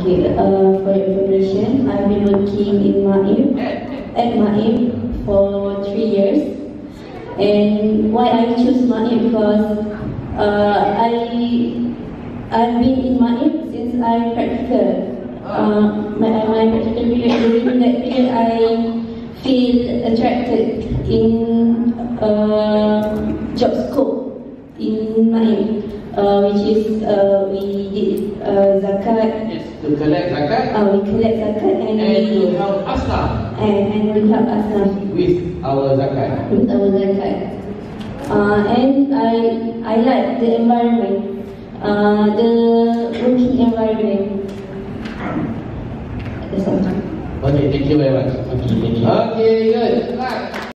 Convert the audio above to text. Okay, for your information, I've been working in MAIM, at MAIM for 3 years. And why I choose MAIM? Because I've been in MAIM since I practical. My practical period, during that period I feel attracted in job scope in MAIM, which is we did zakat. Yes, to collect zakat. We collect zakat and we help Asnaf. And we help Asnaf with our zakat. With our zakat. And I like the environment, the working environment. Okay, thank you very much. Okay, good.